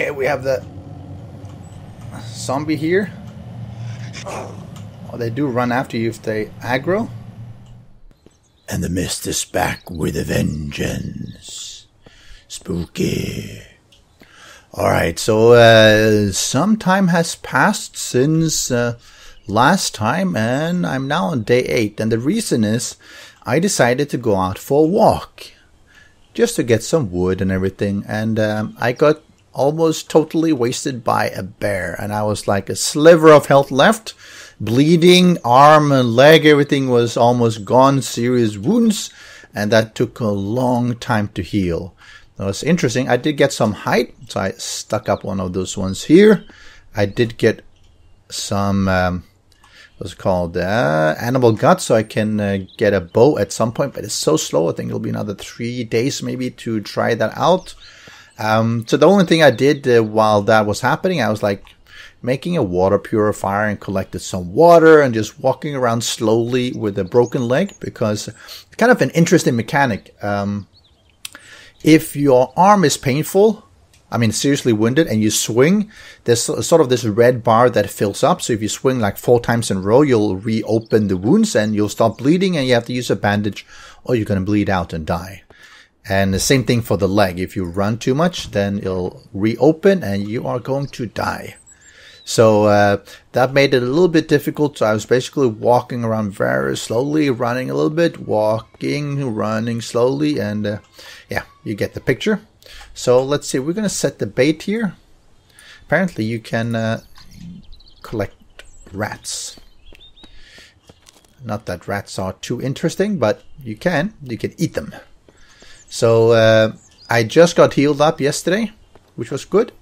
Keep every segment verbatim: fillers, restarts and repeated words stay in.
Okay, we have the zombie here. Oh, they do run after you if they aggro. And the mist is back with a vengeance. Spooky. Alright, so uh, some time has passed since uh, last time, and I'm now on day eight. And the reason is I decided to go out for a walk just to get some wood and everything. And um, I got almost totally wasted by a bear, and I was like a sliver of health left. Bleeding, arm and leg, everything was almost gone, serious wounds, and that took a long time to heal. That was interesting. I did get some height, so I stuck up one of those ones here. I did get some, um, what's it called, uh, animal guts, so I can uh, get a bow at some point, but it's so slow. I think it'll be another three days maybe to try that out. Um, so the only thing I did uh, while that was happening, I was like, making a water purifier and collected some water and just walking around slowly with a broken leg, because it's kind of an interesting mechanic. Um, if your arm is painful, I mean seriously wounded, and you swing, there's sort of this red bar that fills up. So if you swing like four times in a row, you'll reopen the wounds and you'll stop bleeding, and you have to use a bandage or you're going to bleed out and die. And the same thing for the leg. If you run too much, then it'll reopen and you are going to die. So uh, that made it a little bit difficult. So I was basically walking around very slowly, running a little bit, walking, running slowly, and uh, yeah, you get the picture. So let's see, we're going to set the bait here. Apparently you can uh, collect rats. Not that rats are too interesting, but you can. You can eat them. So uh, I just got healed up yesterday, which was good.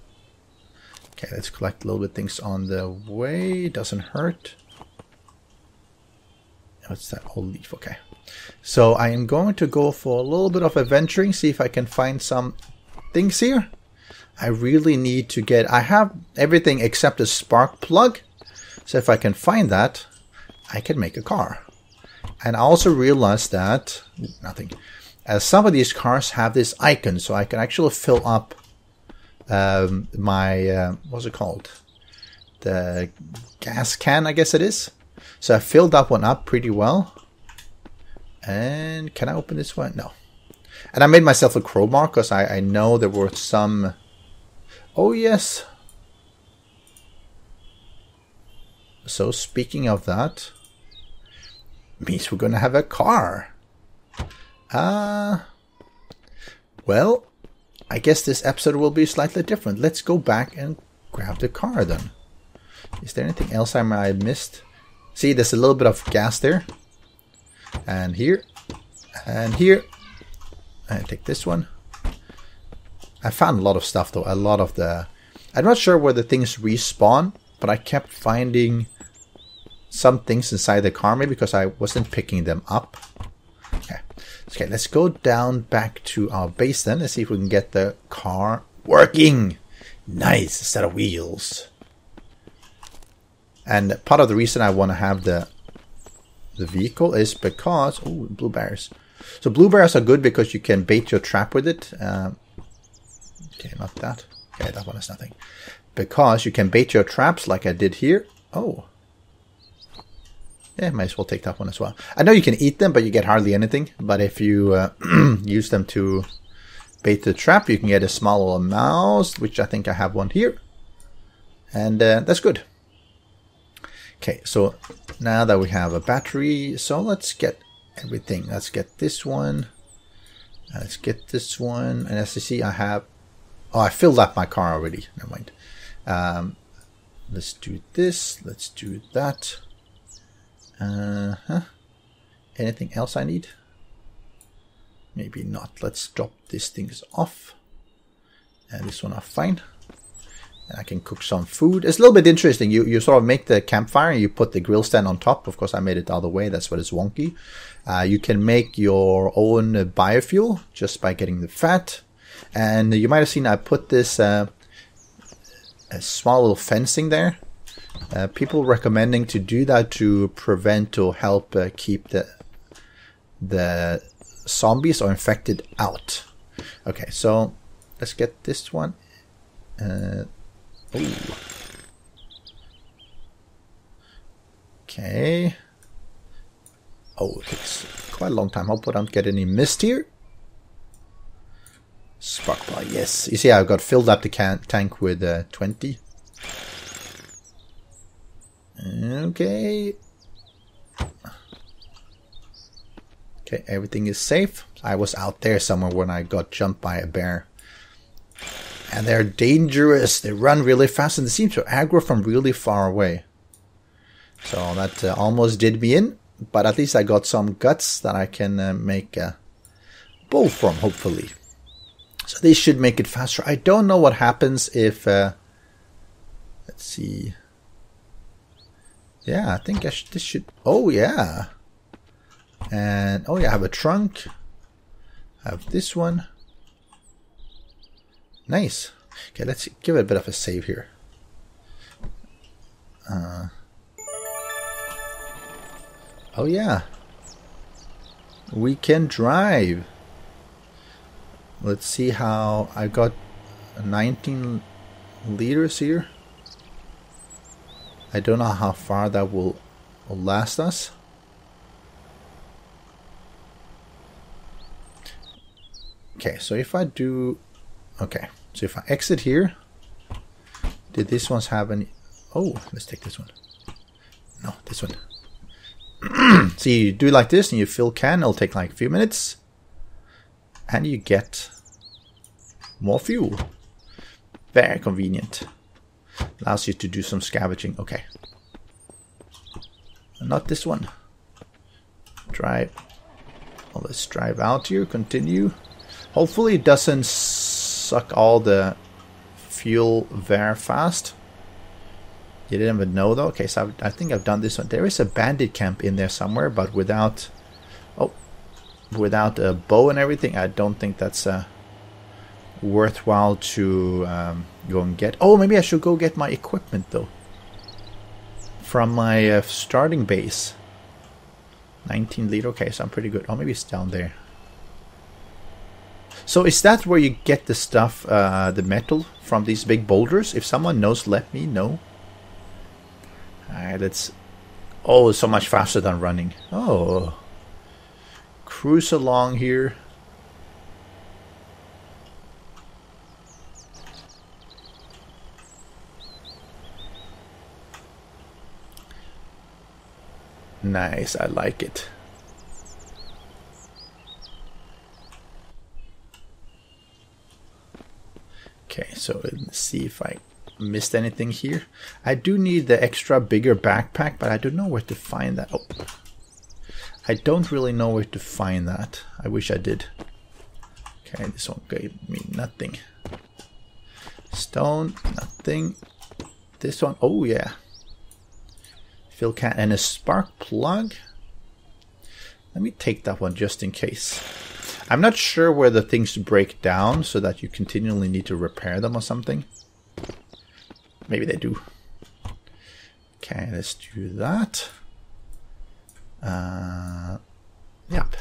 Okay, let's collect a little bit of things on the way. Doesn't hurt. What's that whole leaf? Okay. So I am going to go for a little bit of adventuring, see if I can find some things here. I really need to get... I have everything except a spark plug. So if I can find that, I can make a car. And I also realized that... Nothing. Uh, some of these cars have this icon, so I can actually fill up... Um, my, uh, what's it called? The gas can, I guess it is. So I filled that one up pretty well. And can I open this one? No. And I made myself a crowbar because I, I know there were some... Oh, yes. So speaking of that, means we're going to have a car. Uh, well... I guess this episode will be slightly different. Let's go back and grab the car then. Is there anything else I might have missed? See, there's a little bit of gas there. And here. And here. I take this one. I found a lot of stuff though. A lot of the... I'm not sure where the things respawn, but I kept finding some things inside the car, maybe because I wasn't picking them up. Okay. Okay, let's go down back to our base then. Let's see if we can get the car working. Nice, a set of wheels. And part of the reason I want to have the the vehicle is because... Oh, blueberries. So blueberries are good because you can bait your trap with it. Um, okay, not that. Okay, that one is nothing. Because you can bait your traps like I did here. Oh. Yeah, might as well take that one as well. I know you can eat them, but you get hardly anything. But if you uh, use them to bait the trap, you can get a smaller mouse, which I think I have one here. And uh, that's good. Okay, so now that we have a battery, so let's get everything. Let's get this one. Let's get this one. And as you see, I have... Oh, I filled up my car already. Never mind. Um, let's do this. Let's do that. Uh-huh. Anything else I need? Maybe not. Let's drop these things off. And this one are fine. And I can cook some food. It's a little bit interesting. You you sort of make the campfire and you put the grill stand on top. Of course, I made it the other way. That's what it's wonky. Uh, you can make your own biofuel just by getting the fat. And you might have seen I put this uh, a small little fencing there. Uh, people recommending to do that to prevent or help uh, keep the the zombies or infected out. Okay, so let's get this one Uh, oh. Okay. Oh, it takes quite a long time. Hope I don't get any missed here. Spark ball, yes. You see, I've got filled up the can tank with uh, twenty. Okay. Okay, everything is safe. I was out there somewhere when I got jumped by a bear. And they're dangerous. They run really fast and they seem to aggro from really far away. So that uh, almost did me in. But at least I got some guts that I can uh, make a bow from, hopefully. So this should make it faster. I don't know what happens if... Uh, let's see... Yeah, I think I sh this should... Oh, yeah. And... Oh, yeah, I have a trunk. I have this one. Nice. Okay, let's give it a bit of a save here. Uh... Oh yeah, we can drive. Let's see how I got nineteen liters here. I don't know how far that will, will last us. Okay, so if I do, okay, so if I exit here, did this ones have any? Oh, let's take this one. No, this one. So you do like this and you fill can, it'll take like a few minutes and you get more fuel. Very convenient. Allows you to do some scavenging. Okay. Not this one. Drive. Well, let's drive out here. Continue. Hopefully it doesn't suck all the fuel very fast. You didn't even know though. Okay, so I've, I think I've done this one. There is a bandit camp in there somewhere, but without, oh, without a bow and everything, I don't think that's uh, worthwhile to um, go and get. Oh, maybe I should go get my equipment though. From my uh, starting base. nineteen liter. Okay, so I'm pretty good. Oh, maybe it's down there. So is that where you get the stuff, uh, the metal from these big boulders? If someone knows, let me know. Alright, let's... Oh, it's so much faster than running. Oh. Cruise along here. Nice, I like it. Okay, so let's see if I... missed anything here. I do need the extra bigger backpack, but I don't know where to find that. Oh, I don't really know where to find that. I wish I did. Okay, this one gave me nothing. Stone, nothing. This one, oh yeah. Fill can and a spark plug. Let me take that one just in case. I'm not sure where the things break down so that you continually need to repair them or something. Maybe they do. Okay, let's do that. Uh, yep.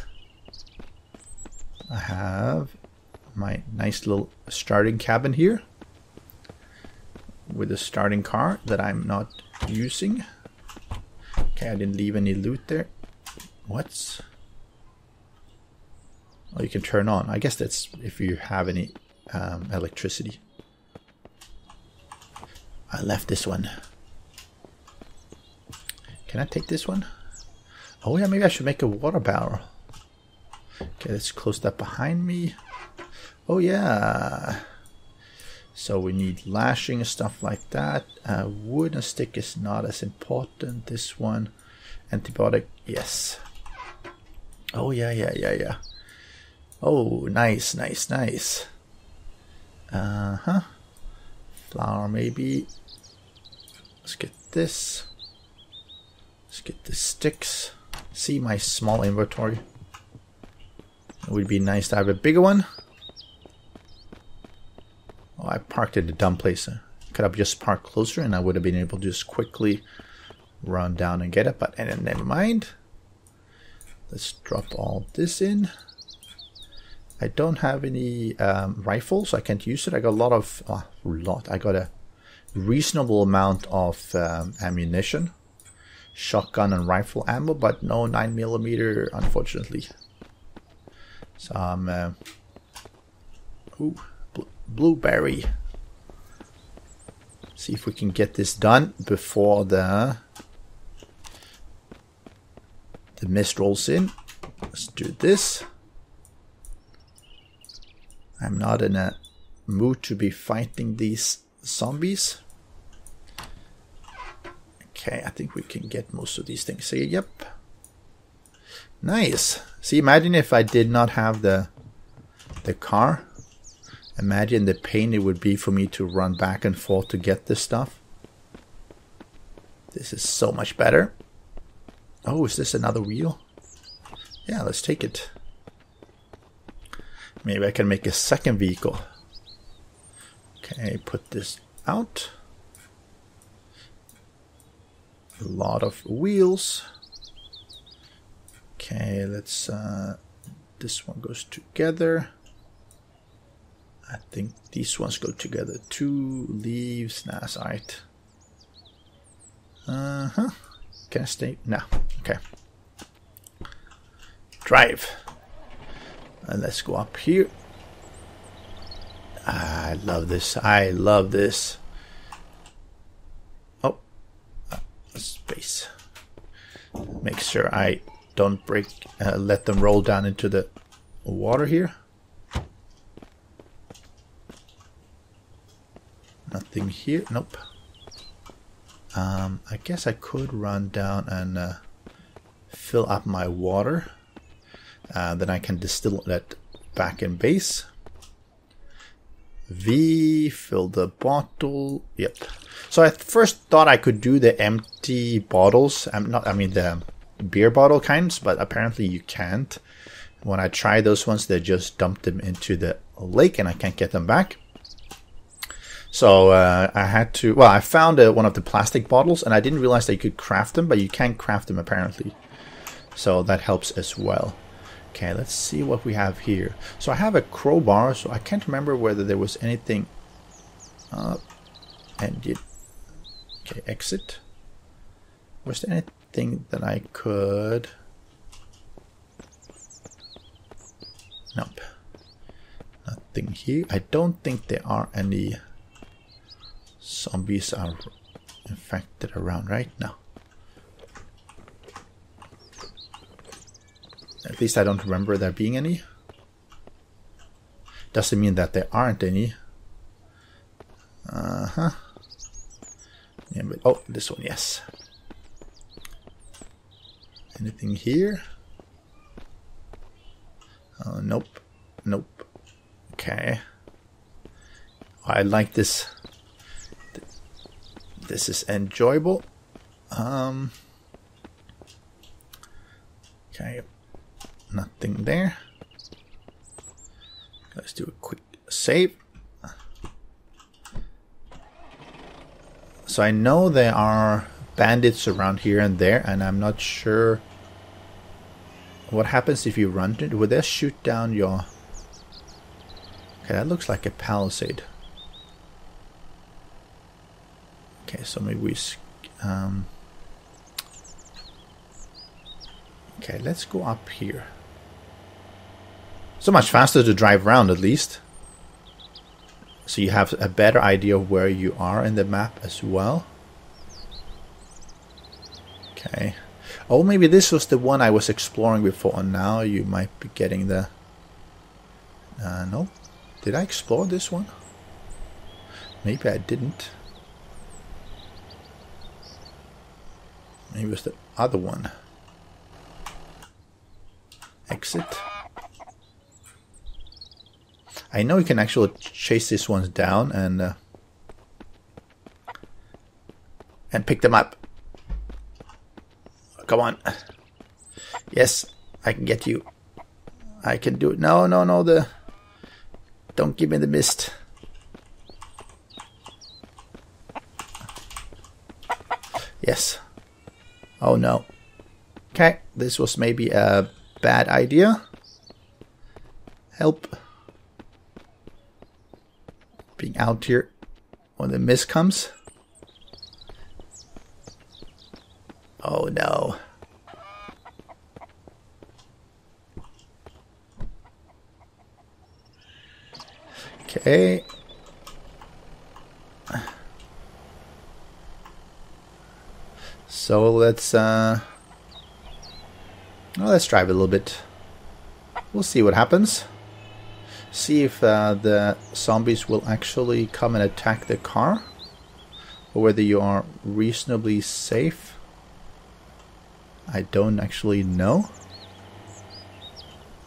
I have my nice little starting cabin here with a starting car that I'm not using. Okay, I didn't leave any loot there. What's... Oh, you can turn on. I guess that's if you have any um, electricity. I left this one. Can I take this one? Oh yeah, maybe I should make a water barrel. Okay, let's close that behind me. Oh yeah. So we need lashing and stuff like that. Uh, wood and stick is not as important. This one. Antibiotic, yes. Oh yeah, yeah, yeah, yeah. Oh, nice, nice, nice. Uh-huh. Flour maybe. Let's get this. Let's get the sticks. See my small inventory. It would be nice to have a bigger one. Oh, I parked in a dumb place. Could have just parked closer and I would have been able to just quickly run down and get it. But and never mind. Let's drop all this in. I I don't have any um, rifle, so I can't use it. I got a lot of, oh, lot. I got a reasonable amount of um, ammunition, shotgun and rifle ammo, but no nine millimeter, unfortunately. So I'm, uh, ooh, bl blueberry. See if we can get this done before the the mist rolls in. Let's do this. I'm not in a mood to be fighting these zombies. Okay, I think we can get most of these things here. Yep. Nice. See, imagine if I did not have the the car. Imagine the pain it would be for me to run back and forth to get this stuff. This is so much better. Oh, is this another wheel? Yeah, let's take it. Maybe I can make a second vehicle. Okay, put this out. A lot of wheels. Okay, let's, uh, this one goes together. I think these ones go together. Two leaves, that's all right. Uh-huh. Can I stay? No, okay. Drive. And let's go up here. I love this, I love this. Oh, uh, space. Make sure I don't break, uh, let them roll down into the water here. Nothing here, nope. Um, I guess I could run down and uh, fill up my water. Uh, then I can distill that back in base. V, fill the bottle. Yep. So I first thought I could do the empty bottles. I'm not, I mean the beer bottle kinds, but apparently you can't. When I try those ones, they just dumped them into the lake and I can't get them back. So uh, I had to, well, I found uh, one of the plastic bottles and I didn't realize that you could craft them, but you can craft them apparently. So that helps as well. Okay, let's see what we have here. So I have a crowbar, so I can't remember whether there was anything. Uh, and it, okay, exit. Was there anything that I could? Nope. Nothing here. I don't think there are any zombies are infected around right now. At least I don't remember there being any. Doesn't mean that there aren't any. Uh-huh. Yeah, but, oh, this one, yes. Anything here? Uh, nope. Nope. Okay. I like this. This is enjoyable. Um, okay. Nothing there. Let's do a quick save. So I know there are bandits around here and there, and I'm not sure what happens if you run to it. Will they shoot down your... Okay, that looks like a palisade. Okay, so maybe we... Um, okay, let's go up here. So much faster to drive around, at least. So you have a better idea of where you are in the map as well. Okay. Oh, maybe this was the one I was exploring before, and now you might be getting the... Uh, no. Did I explore this one? Maybe I didn't. Maybe it was the other one. Exit. I know you can actually chase these ones down and uh, and pick them up. Come on. Yes, I can get you. I can do it. No, no, no. The don't give me the mist. Yes. Oh no. Okay, this was maybe a bad idea. Help. Being out here when the mist comes. Oh no. Okay. So let's uh well, let's drive a little bit. We'll see what happens. See if uh, the zombies will actually come and attack the car, or whether you are reasonably safe. I don't actually know.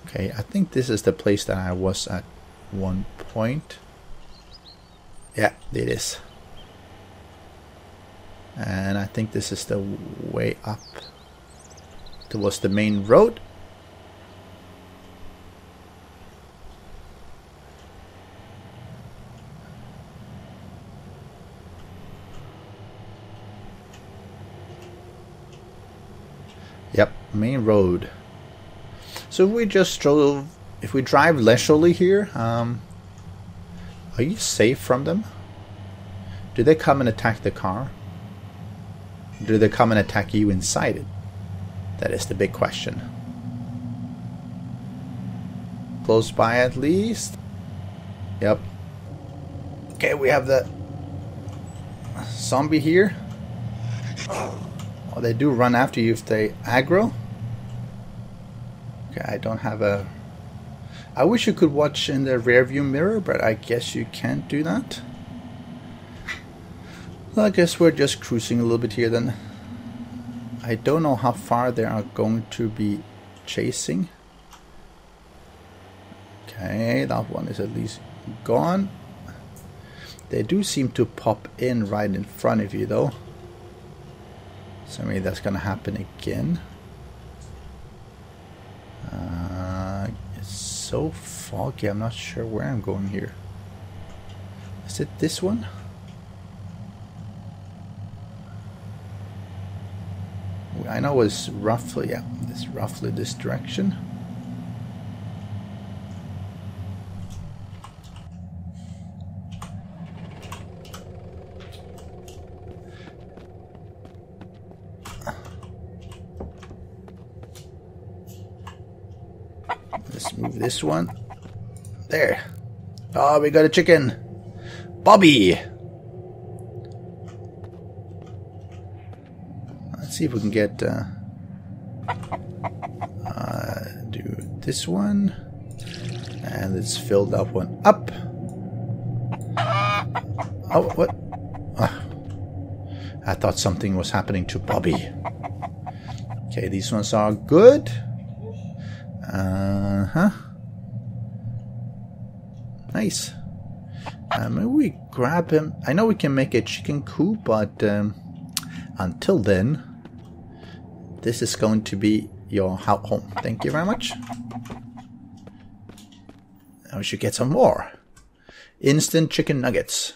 Okay, I think this is the place that I was at one point. Yeah, it is. And I think this is the way up towards the main road. Yep, main road. So if we just drove, if we drive leisurely here, um, are you safe from them? Do they come and attack the car? Do they come and attack you inside it? That is the big question. Close by at least. Yep. Okay, we have the zombie here. Oh, they do run after you if they aggro. Okay, I don't have a... I wish you could watch in the rear view mirror, but I guess you can't do that. Well, I guess we're just cruising a little bit here then. I don't know how far they are going to be chasing. Okay, that one is at least gone. They do seem to pop in right in front of you though. So maybe that's gonna happen again. Uh, it's so foggy, I'm not sure where I'm going here. Is it this one? I know it's roughly, yeah, it's roughly this direction. Let's move this one. There. Oh, we got a chicken. Bobby! See if we can get uh, uh, do this one, and let's fill that one up. Oh, what? Oh, I thought something was happening to Bobby. Okay, these ones are good. Uh huh. Nice. Uh, maybe we grab him. I know we can make a chicken coop, but um, until then. This is going to be your home. Thank you very much. I should get some more. Instant chicken nuggets.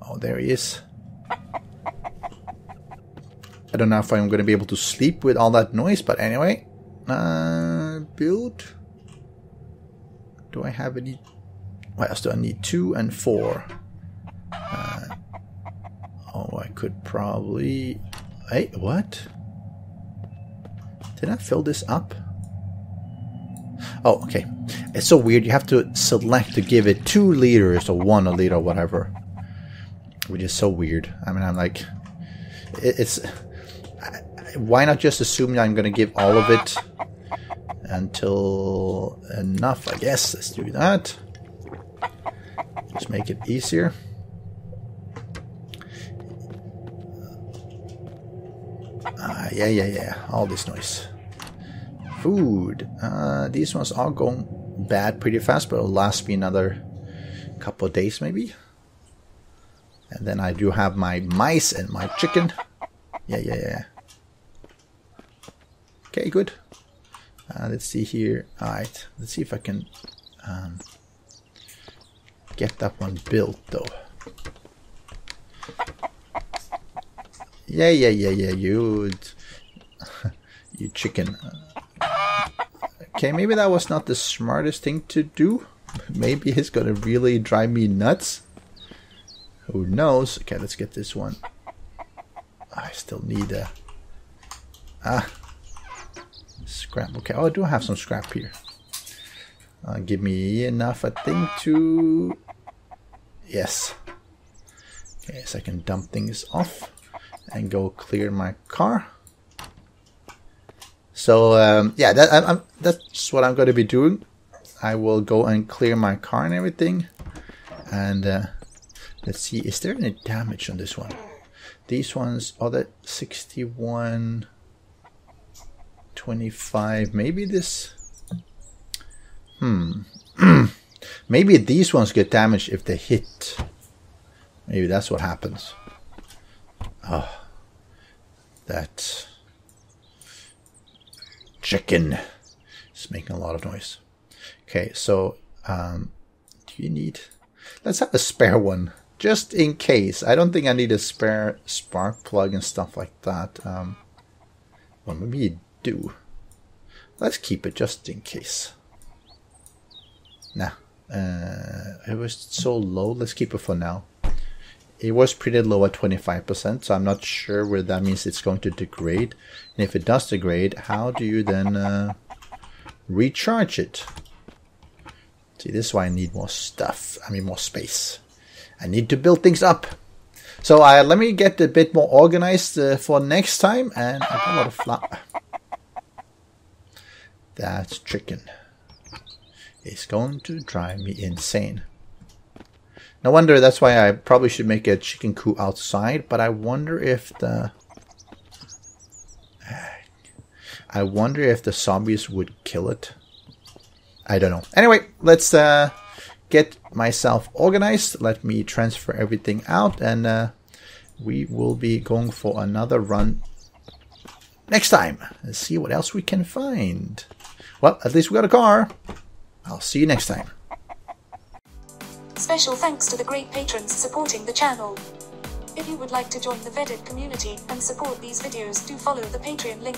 Oh, there he is. I don't know if I'm going to be able to sleep with all that noise, but anyway. Uh, build. Do I have any? What else do I need? Two and four. Uh, oh, I could probably... Hey, what? Did I fill this up? Oh, okay. It's so weird. You have to select to give it two liters or one a liter or whatever. Which is so weird. I mean, I'm like... It's... Why not just assume that I'm going to give all of it until enough, I guess. Let's do that. Just make it easier. Ah, yeah, yeah, yeah. All this noise. Food. Uh, these ones are going bad pretty fast, but it'll last me another couple of days maybe. And then I do have my mice and my chicken. Yeah, yeah, yeah. Okay, good. Uh, let's see here. Alright, let's see if I can um, get that one built though. Yeah, yeah, yeah, yeah, you, you chicken. Okay, maybe that was not the smartest thing to do. Maybe it's gonna really drive me nuts. Who knows? Okay, let's get this one. I still need a... Ah. Scrap. Okay, oh, I do have some scrap here. Uh, give me enough, I think, to... Yes. Okay, so I can dump things off and go clear my car. So, um, yeah, that, I'm, I'm, that's what I'm going to be doing. I will go and clear my car and everything. And uh, let's see, is there any damage on this one? These ones are that sixty-one, twenty-five, maybe this. Hmm. Maybe these ones get damaged if they hit. Maybe that's what happens. Oh, that chicken is making a lot of noise. Okay, so um, do you need? Let's have a spare one just in case. I don't think I need a spare spark plug and stuff like that. Um, well, maybe you do. Let's keep it just in case. Nah, uh, it was so low. Let's keep it for now. It was pretty low at twenty-five percent, so I'm not sure where that means it's going to degrade. And if it does degrade, how do you then uh, recharge it? See, this is why I need more stuff. I mean, more space. I need to build things up. So uh, let me get a bit more organized uh, for next time. And I got a lot of flour. That chicken is going to drive me insane. No wonder, that's why I probably should make a chicken coop outside, but I wonder if the... I wonder if the zombies would kill it. I don't know. Anyway, let's uh, get myself organized. Let me transfer everything out, and uh, we will be going for another run next time. Let's see what else we can find. Well, at least we got a car. I'll see you next time. Special thanks to the great patrons supporting the channel. If you would like to join the Vedui community and support these videos, do follow the Patreon link.